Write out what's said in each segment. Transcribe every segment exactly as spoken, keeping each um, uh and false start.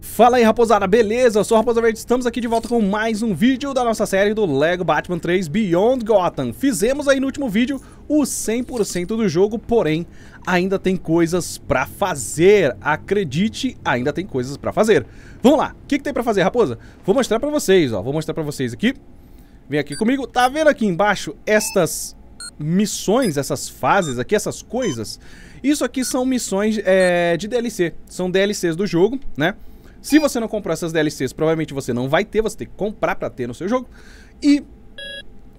Fala aí, raposada, beleza? Eu sou o RaposaVerde, estamos aqui de volta com mais um vídeo da nossa série do Lego Batman três Beyond Gotham. Fizemos aí no último vídeo o cem por cento do jogo, porém, ainda tem coisas pra fazer. Acredite, ainda tem coisas pra fazer. Vamos lá, o que, que tem pra fazer, raposa? Vou mostrar pra vocês, ó, vou mostrar pra vocês aqui. Vem aqui comigo, tá vendo aqui embaixo estas missões, essas fases aqui, essas coisas? Isso aqui são missões é, de D L C, são D L Cs do jogo, né? Se você não comprou essas D L Cs, provavelmente você não vai ter, você tem que comprar pra ter no seu jogo. E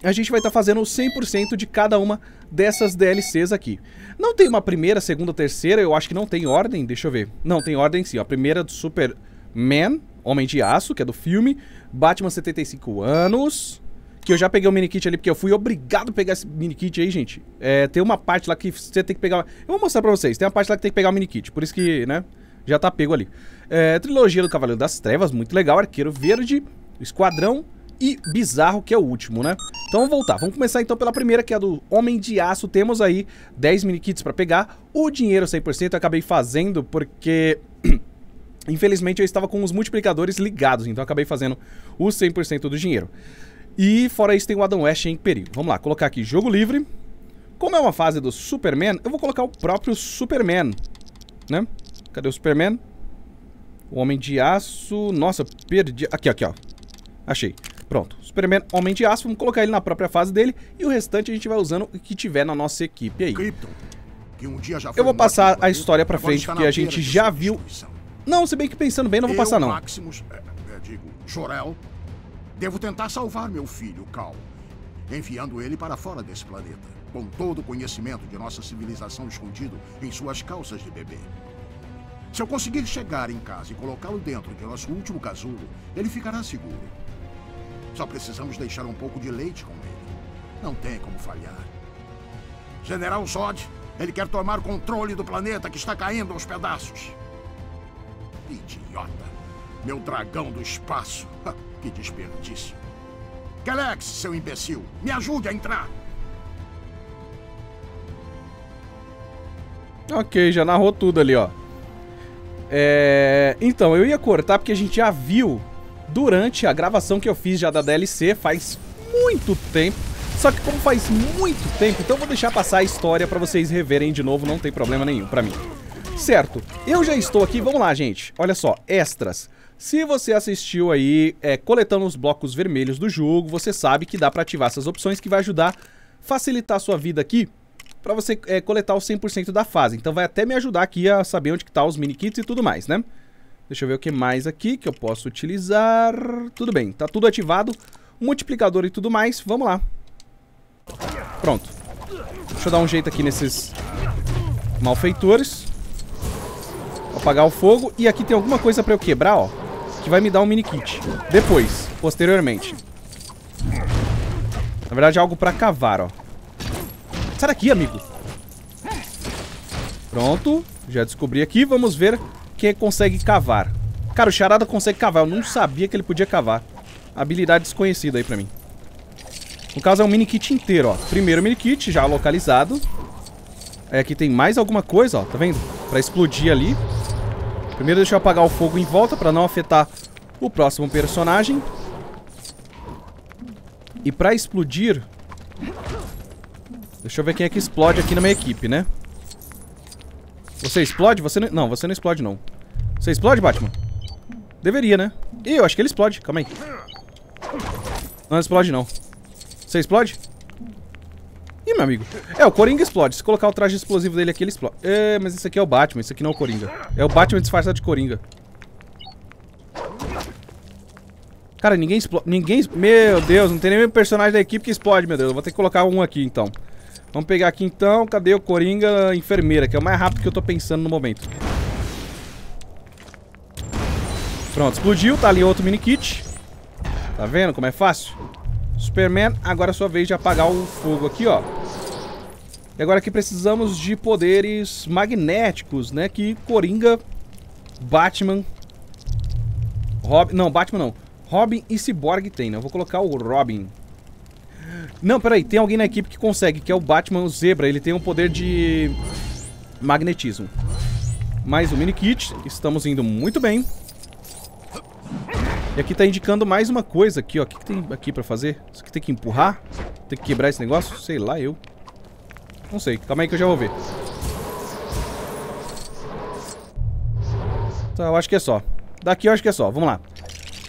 a gente vai estar tá fazendo cem por cento de cada uma dessas D L Cs aqui. Não tem uma primeira, segunda, terceira, eu acho que não tem ordem, deixa eu ver. Não, tem ordem sim, ó. A primeira é do Superman, Homem de Aço, que é do filme, Batman setenta e cinco anos, que eu já peguei o minikit ali, porque eu fui obrigado a pegar esse minikit aí, gente. É, tem uma parte lá que você tem que pegar... Eu vou mostrar pra vocês, tem uma parte lá que tem que pegar o minikit, por isso que, né... Já tá pego ali. É, Trilogia do Cavaleiro das Trevas, muito legal. Arqueiro Verde, Esquadrão E Bizarro, que é o último, né? Então vamos voltar. Vamos começar então pela primeira, que é a do Homem de Aço. Temos aí dez minikits pra pegar. O dinheiro cem por cento eu acabei fazendo porque... Infelizmente eu estava com os multiplicadores ligados, então eu acabei fazendo o cem por cento do dinheiro. E fora isso tem o Adam West em perigo. Vamos lá, colocar aqui jogo livre. Como é uma fase do Superman, eu vou colocar o próprio Superman, né? Cadê o Superman? O Homem de Aço... Nossa, eu perdi... Aqui, aqui, ó. Achei. Pronto. Superman, Homem de Aço. Vamos colocar ele na própria fase dele. E o restante a gente vai usando o que tiver na nossa equipe aí. Krypton, que um dia já foi eu vou passar a história pra frente, porque a gente já viu... Não, se bem que pensando bem, não vou passar, não. Eu, Maximus, é, é, digo, Jor-El, devo tentar salvar meu filho, Cal, enviando ele para fora desse planeta, com todo o conhecimento de nossa civilização escondido em suas calças de bebê. Se eu conseguir chegar em casa e colocá-lo dentro de nosso último casulo, ele ficará seguro. Só precisamos deixar um pouco de leite com ele. Não tem como falhar. General Zod, ele quer tomar controle do planeta que está caindo aos pedaços. Idiota! Meu dragão do espaço! Que desperdício! Kelex, seu imbecil, me ajude a entrar! Ok, já narrou tudo ali, ó. É... Então, eu ia cortar porque a gente já viu durante a gravação que eu fiz já da D L C faz muito tempo. Só que como faz muito tempo, então eu vou deixar passar a história pra vocês reverem de novo, não tem problema nenhum pra mim. Certo, eu já estou aqui, vamos lá, gente. Olha só, extras. Se você assistiu aí é, coletando os blocos vermelhos do jogo, você sabe que dá pra ativar essas opções que vai ajudar, facilitar a sua vida aqui. Pra você é, coletar o cem por cento da fase. Então vai até me ajudar aqui a saber onde que tá os minikits e tudo mais, né? Deixa eu ver o que mais aqui que eu posso utilizar. Tudo bem, tá tudo ativado. Multiplicador e tudo mais, vamos lá. Pronto. Deixa eu dar um jeito aqui nesses malfeitores. Vou apagar o fogo. E aqui tem alguma coisa pra eu quebrar, ó, que vai me dar um minikit. Depois, posteriormente. Na verdade é algo pra cavar, ó. Sai daqui, amigo. Pronto. Já descobri aqui. Vamos ver quem consegue cavar. Cara, o Charada consegue cavar. Eu não sabia que ele podia cavar. Habilidade desconhecida aí pra mim. No caso, é um mini kit inteiro, ó. Primeiro mini kit, já localizado. Aí aqui tem mais alguma coisa, ó. Tá vendo? Pra explodir ali. Primeiro deixa eu apagar o fogo em volta pra não afetar o próximo personagem. E pra explodir... Deixa eu ver quem é que explode aqui na minha equipe, né? Você explode? Você não... não, você não explode, não. Você explode, Batman? Deveria, né? Ih, eu acho que ele explode. Calma aí. Não, não explode, não. Você explode? Ih, meu amigo. É, o Coringa explode. Se colocar o traje explosivo dele aqui, ele explode. É, mas esse aqui é o Batman. Esse aqui não é o Coringa. É o Batman disfarçado de Coringa. Cara, ninguém explode. Ninguém... Meu Deus, não tem nenhum personagem da equipe que explode, meu Deus. Eu vou ter que colocar um aqui, então. Vamos pegar aqui então, cadê o Coringa Enfermeira, que é o mais rápido que eu tô pensando no momento. Pronto, explodiu, tá ali outro minikit. Tá vendo como é fácil? Superman, agora é sua vez de apagar o fogo aqui, ó. E agora aqui precisamos de poderes magnéticos, né, que Coringa, Batman, Robin, não, Batman não, Robin e Cyborg tem, né, eu vou colocar o Robin. Não, peraí, tem alguém na equipe que consegue, que é o Batman, o Zebra. Ele tem um poder de magnetismo. Mais um mini kit. Estamos indo muito bem. E aqui tá indicando mais uma coisa aqui, ó. O que, que tem aqui pra fazer? Isso aqui tem que empurrar? Tem que quebrar esse negócio? Sei lá, eu. Não sei. Calma aí que eu já vou ver. Tá, eu acho que é só. Daqui eu acho que é só. Vamos lá.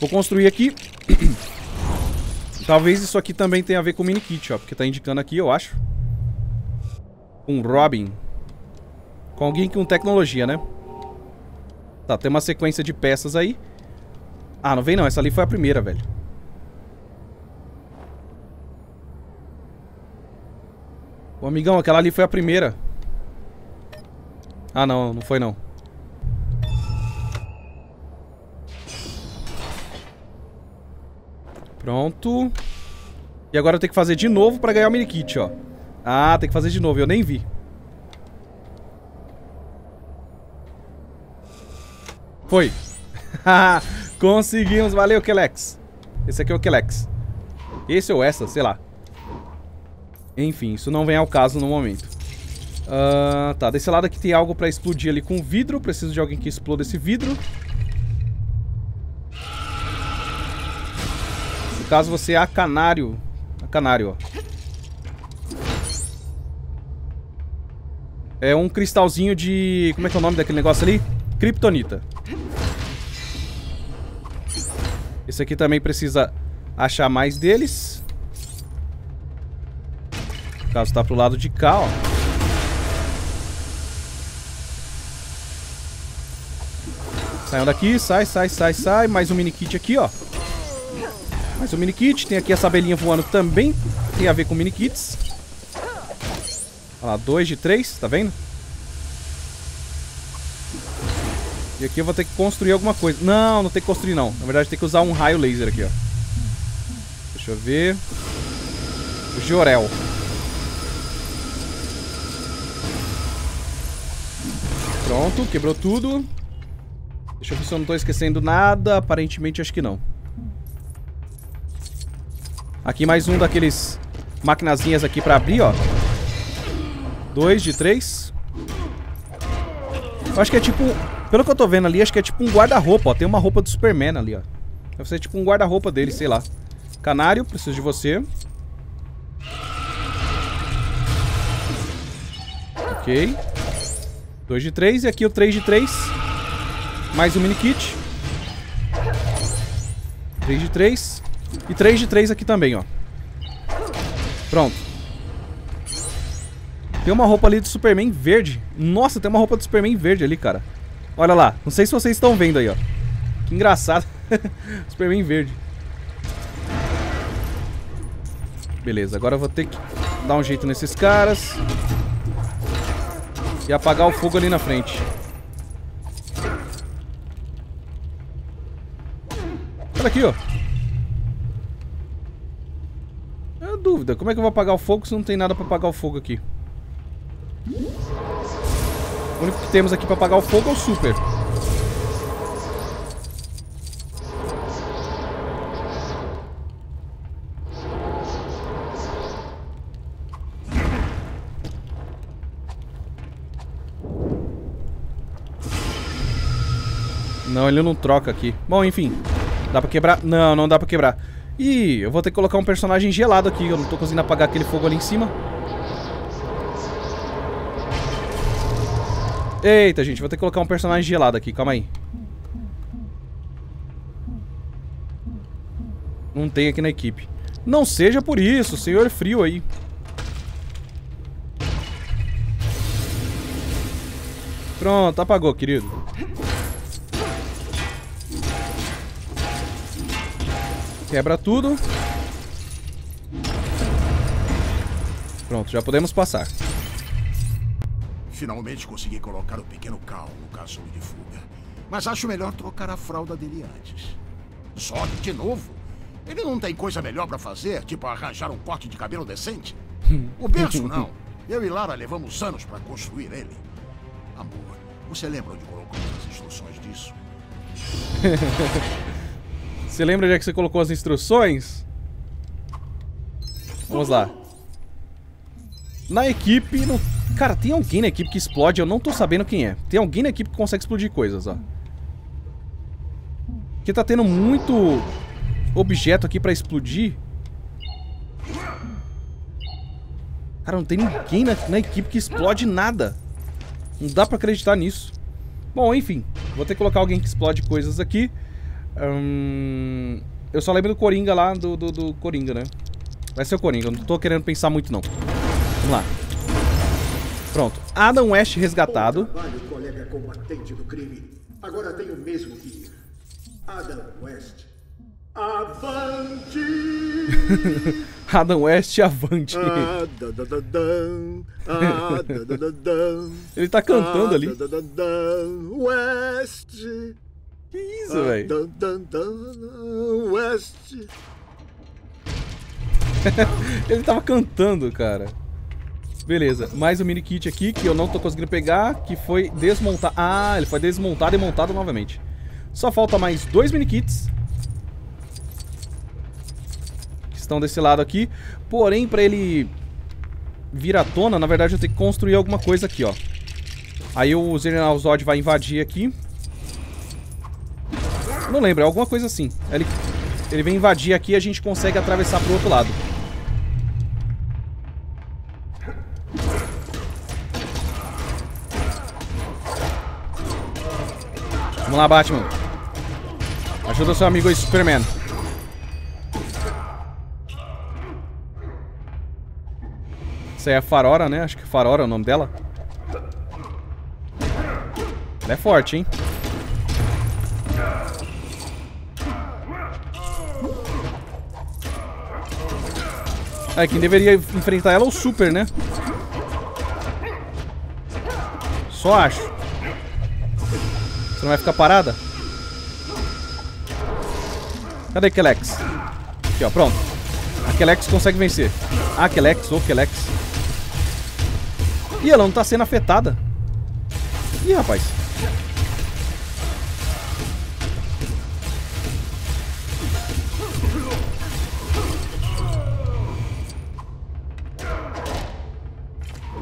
Vou construir aqui. Talvez isso aqui também tenha a ver com o mini kit, ó. Porque tá indicando aqui, eu acho. Um Robin. Com alguém com tecnologia, né? Tá, tem uma sequência de peças aí. Ah, não vem não. Essa ali foi a primeira, velho. Ô, amigão, aquela ali foi a primeira. Ah, não. Não foi, não. Pronto. E agora eu tenho que fazer de novo pra ganhar o minikit, ó. Ah, tem que fazer de novo. Eu nem vi. Foi. Conseguimos. Valeu, Kelex. Esse aqui é o Kelex. Esse ou essa, sei lá. Enfim, isso não vem ao caso no momento. Uh, tá, desse lado aqui tem algo pra explodir ali com vidro. Preciso de alguém que exploda esse vidro. No caso, você é a Canário. A Canário, ó. É um cristalzinho de... Como é que é o nome daquele negócio ali? Kryptonita. Esse aqui também precisa achar mais deles. No caso, tá pro lado de cá, ó. Saiam daqui, sai, sai, sai, sai. Mais um mini kit aqui, ó. Mais um mini kit. Tem aqui essa abelhinha voando também. Tem a ver com mini kits. Olha lá, dois de três, tá vendo? E aqui eu vou ter que construir alguma coisa. Não, não tem que construir não. Na verdade tem que usar um raio laser aqui, ó. Deixa eu ver. O Jor-El. Pronto, quebrou tudo. Deixa eu ver se eu não tô esquecendo nada. Aparentemente acho que não. Aqui mais um daqueles maquinazinhas aqui pra abrir, ó. Dois de três. Eu acho que é tipo... Pelo que eu tô vendo ali, acho que é tipo um guarda-roupa, ó. Tem uma roupa do Superman ali, ó. Deve ser tipo um guarda-roupa dele, sei lá. Canário, preciso de você. Ok. Dois de três. E aqui o três de três. Mais um mini kit. Três de três. E três de três aqui também, ó. Pronto. Tem uma roupa ali do Superman verde. Nossa, tem uma roupa do Superman verde ali, cara. Olha lá, não sei se vocês estão vendo aí, ó. Que engraçado. Superman verde. Beleza, agora eu vou ter que dar um jeito nesses caras. E apagar o fogo ali na frente. Olha aqui, ó. É uma dúvida, como é que eu vou apagar o fogo se não tem nada pra apagar o fogo aqui? O único que temos aqui pra apagar o fogo é o super. Não, ele não troca aqui. Bom, enfim. Dá pra quebrar? Não, não dá pra quebrar. Ih, eu vou ter que colocar um personagem gelado aqui. Eu não tô conseguindo apagar aquele fogo ali em cima. Eita, gente, vou ter que colocar um personagem gelado aqui, calma aí. Não tem aqui na equipe. Não seja por isso, senhor frio aí. Pronto, apagou, querido. Quebra tudo. Pronto, já podemos passar. Finalmente consegui colocar o pequeno Cal no casulo de fuga. Mas acho melhor trocar a fralda dele antes. Só que, de novo, ele não tem coisa melhor pra fazer, tipo arranjar um corte de cabelo decente? O berço não. Eu e Lara levamos anos pra construir ele. Amor, você lembra onde colocamos as instruções disso? Você lembra onde é que você colocou as instruções? Vamos lá. Na equipe, no... Cara, tem alguém na equipe que explode, eu não tô sabendo quem é. Tem alguém na equipe que consegue explodir coisas, ó. Porque tá tendo muito objeto aqui pra explodir. Cara, não tem ninguém na, na equipe que explode nada. Não dá pra acreditar nisso. Bom, enfim. Vou ter que colocar alguém que explode coisas aqui. Hum, eu só lembro do Coringa lá, do, do, do Coringa, né? Vai ser o Coringa. Eu não tô querendo pensar muito, não. Vamos lá. Pronto. Adam West resgatado. Trabalho, colega combatente do crime. Agora tem o mesmo que ir. Adam West. Avante! Adam West, avante! Ah, da, da, da, da. Ah, da, da, da, da. Ele tá cantando ah, ali. Da, da, da, da. West! Que isso, ah, velho? Da, da, da, da. West! Ele tava cantando, cara. Beleza, mais um mini kit aqui que eu não tô conseguindo pegar, que foi desmontar. Ah, ele foi desmontado e montado novamente. Só falta mais dois mini kits. Estão desse lado aqui, porém pra ele vir à tona, na verdade eu tenho que construir alguma coisa aqui, ó. Aí o General Zod vai invadir aqui. Não lembro, é alguma coisa assim. Ele, ele vem invadir aqui e a gente consegue atravessar pro outro lado. Vamos lá, Batman. Ajuda seu amigo aí, Superman. Essa é a Farora, né? Acho que Farora é o nome dela. Ela é forte, hein? É, quem deveria enfrentar ela é o Super, né? Só acho. Você não vai ficar parada? Cadê Kelex? Aqui, ó, pronto. A Kelex consegue vencer. A Kelex, ou Kelex. Ih, ela não tá sendo afetada. Ih, rapaz.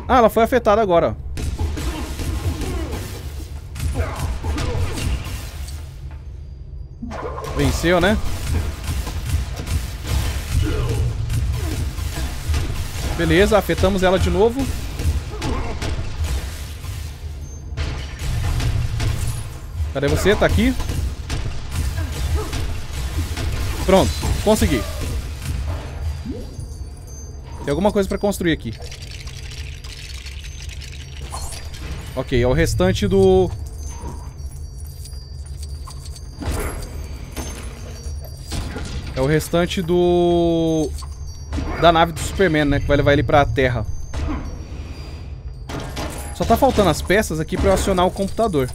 Ah, ela foi afetada agora. Venceu, né? Beleza, afetamos ela de novo. Cadê você? Tá aqui. Pronto, consegui. Tem alguma coisa pra construir aqui. Ok, é o restante do... É o restante do... Da nave do Superman, né? Que vai levar ele pra Terra. Só tá faltando as peças aqui pra eu acionar o computador.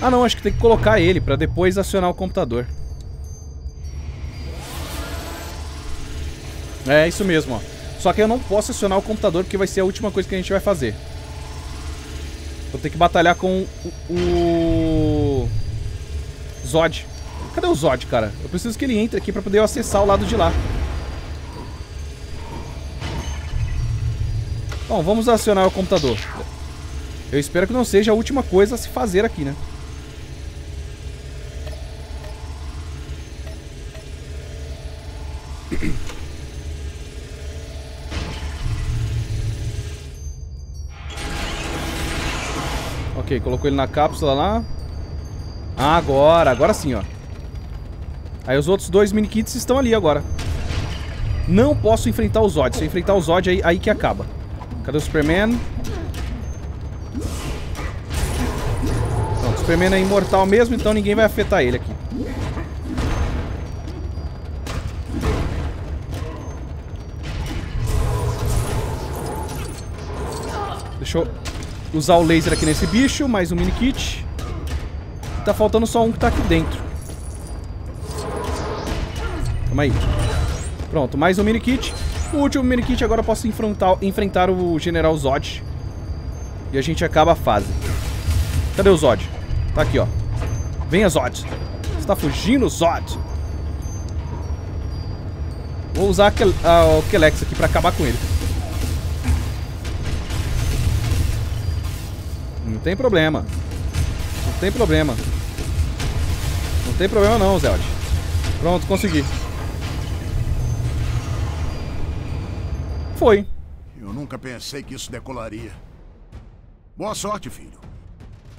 Ah, não, acho que tem que colocar ele pra depois acionar o computador. É, isso mesmo, ó. Só que eu não posso acionar o computador porque vai ser a última coisa que a gente vai fazer. Vou ter que batalhar com o... o... Zod. Cadê o Zod, cara? Eu preciso que ele entre aqui pra poder eu acessar o lado de lá. Bom, vamos acionar o computador. Eu espero que não seja a última coisa a se fazer aqui, né? Ok, colocou ele na cápsula lá. Ah, agora, agora sim, ó. Aí os outros dois minikits estão ali agora. Não posso enfrentar o Zod. Se eu enfrentar o Zod, aí, aí que acaba. Cadê o Superman? Pronto, o Superman é imortal mesmo, então ninguém vai afetar ele aqui. Deixa eu... usar o laser aqui nesse bicho, mais um mini kit. Tá faltando só um que tá aqui dentro. Calma aí. Pronto, mais um mini kit. O último mini kit agora eu posso enfrentar, enfrentar o General Zod. E a gente acaba a fase. Cadê o Zod? Tá aqui, ó. Venha, Zod. Você tá fugindo, Zod? Vou usar o Kelex aqui pra acabar com ele. tem problema. Não tem problema. Não tem problema não, Zeld. Pronto, consegui. Foi. Eu nunca pensei que isso decolaria. Boa sorte, filho.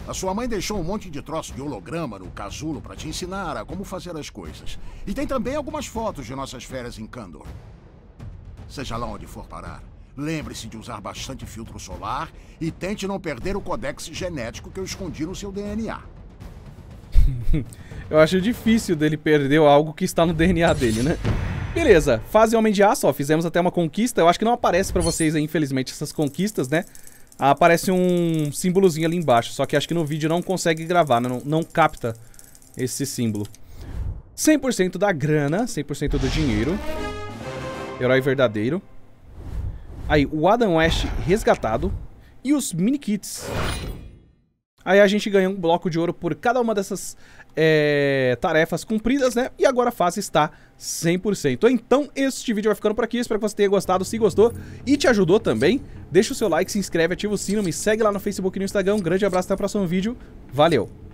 A sua mãe deixou um monte de troço de holograma no casulo para te ensinar a como fazer as coisas. E tem também algumas fotos de nossas férias em Kandor. Seja lá onde for parar, lembre-se de usar bastante filtro solar e tente não perder o codex genético que eu escondi no seu D N A. Eu acho difícil dele perder algo que está no D N A dele, né? Beleza, fase Homem de Aço, ó, fizemos até uma conquista. Eu acho que não aparece pra vocês aí, infelizmente, essas conquistas, né? Ah, aparece um símbolozinho ali embaixo, só que acho que no vídeo não consegue gravar, não, não capta esse símbolo. cem por cento da grana, cem por cento do dinheiro. Herói verdadeiro. Aí, o Adam West resgatado. E os minikits. Aí a gente ganha um bloco de ouro por cada uma dessas é, tarefas cumpridas, né? E agora a fase está cem por cento. Então, este vídeo vai ficando por aqui. Espero que você tenha gostado. Se gostou e te ajudou também, deixa o seu like, se inscreve, ativa o sino, me segue lá no Facebook e no Instagram. Um grande abraço, até o próximo vídeo. Valeu!